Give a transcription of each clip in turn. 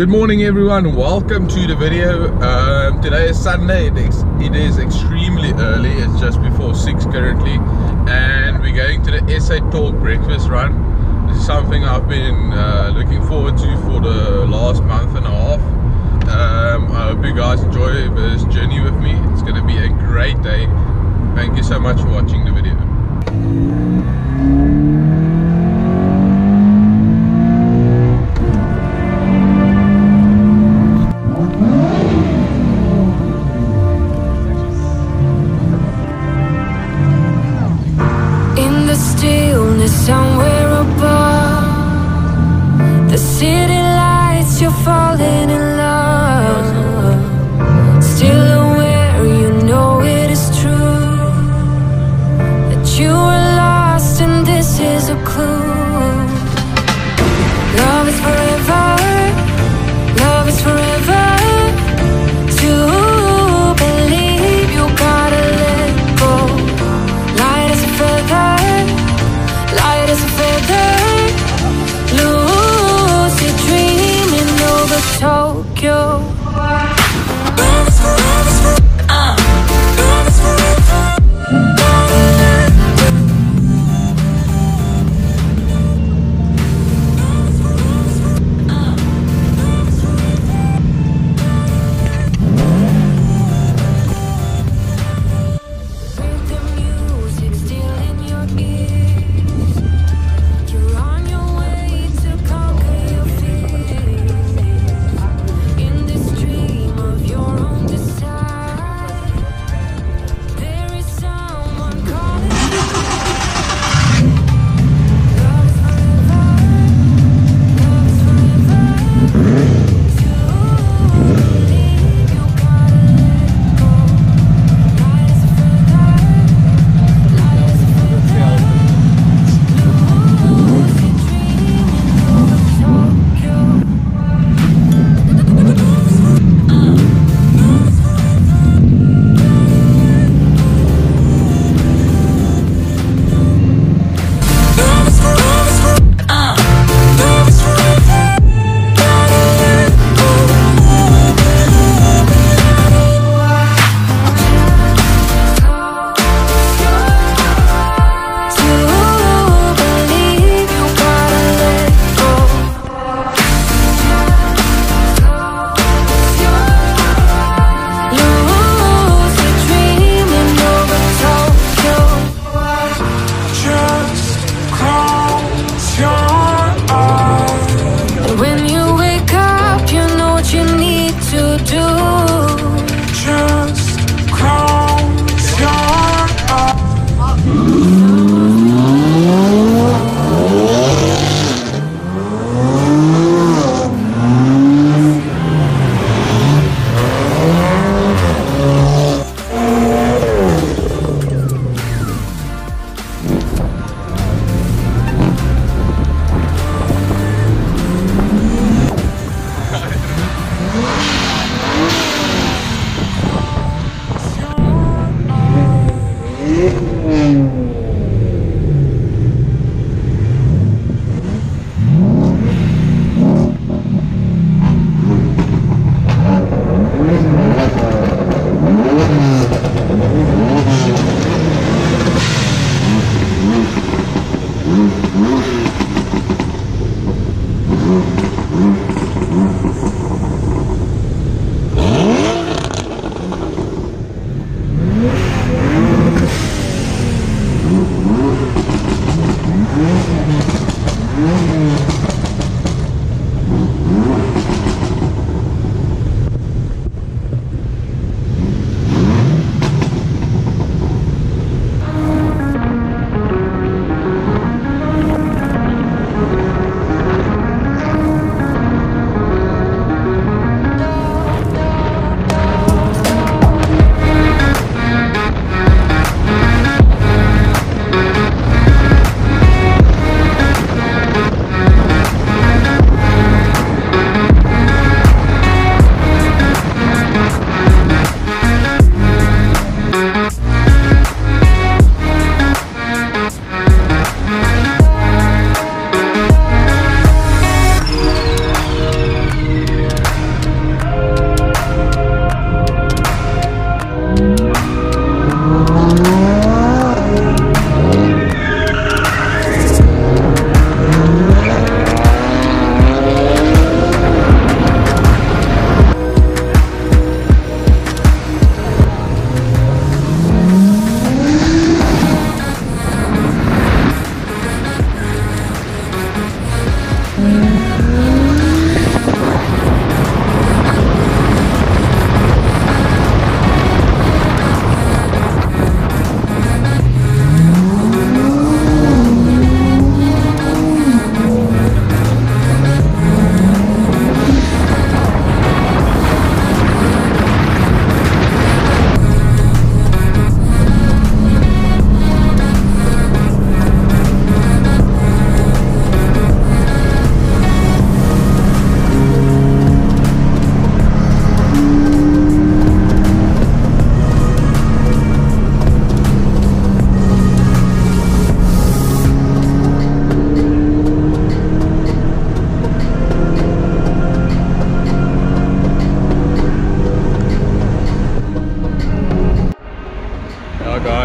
Good morning everyone, welcome to the video. Today is Sunday, it is extremely early, it's just before 6 currently, and we're going to the SA Torque breakfast run. This is something I've been looking forward to for the last month and a half. I hope you guys enjoy this journey with me. It's going to be a great day. Thank you so much for watching the video. Somewhere above the city lights, you're falling in love. Still aware, you know it is true that you were lost, and this is a clue. Love is forever, love is forever. To believe, you gotta let go. Light as a feather, light as a feather, lose your dream and overtalk.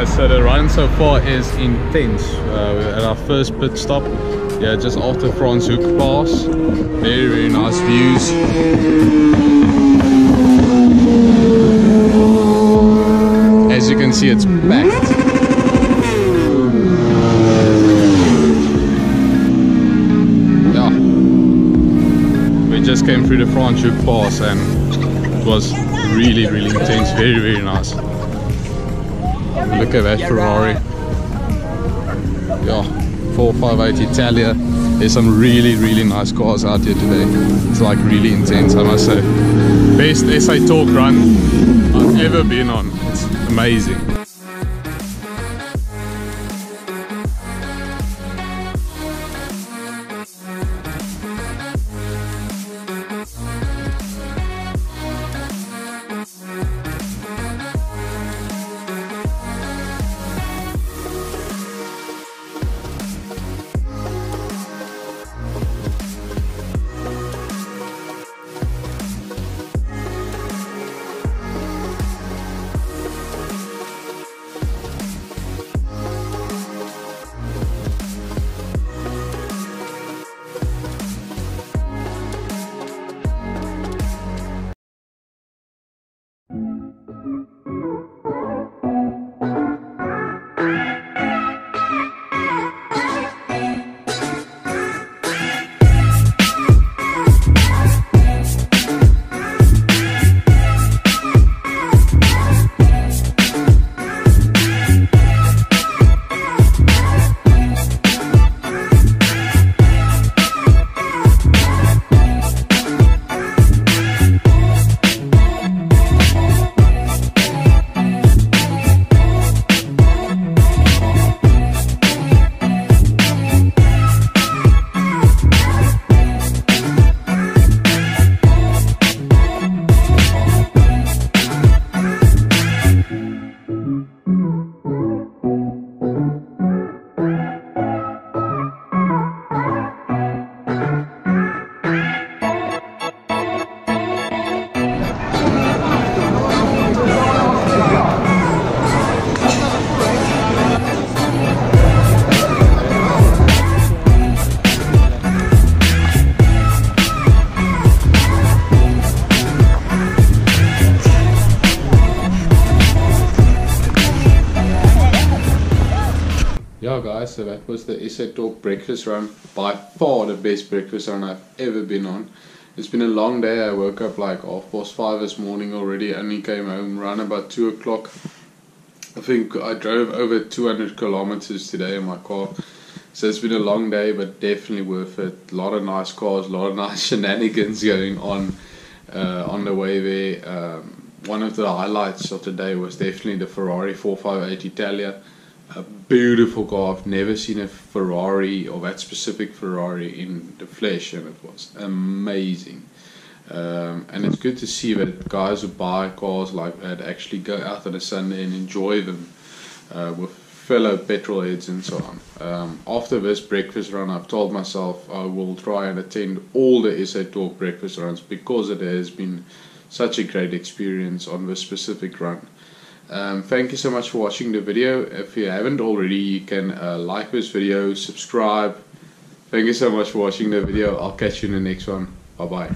So the run so far is intense. At our first pit stop, yeah, just after Franschhoek pass. Very, very nice views. As you can see, it's packed. Just came through the Franschhoek pass and it was really, really intense. Very, very nice. Look at that Ferrari. Yeah, 458 Italia. There's some really, really nice cars out here today. It's like really intense, I must say. Best SA Torque run I've ever been on. It's amazing. Yeah guys, so that was the SA Torque breakfast run. By far the best breakfast run I've ever been on. It's been a long day. I woke up like 5:30 this morning already. Only came home around about 2 o'clock. I think I drove over 200 kilometers today in my car. So it's been a long day, but definitely worth it. A lot of nice cars, a lot of nice shenanigans going on the way there. One of the highlights of the day was definitely the Ferrari 458 Italia. A beautiful car. I've never seen a Ferrari, or that specific Ferrari, in the flesh, and it was amazing. And it's good to see that guys who buy cars like that actually go out on a Sunday and enjoy them with fellow petrol heads and so on. After this breakfast run, I've told myself I will try and attend all the SA Torque breakfast runs, because it has been such a great experience on this specific run. Thank you so much for watching the video. If you haven't already, you can like this video, subscribe. Thank you so much for watching the video. I'll catch you in the next one. Bye bye.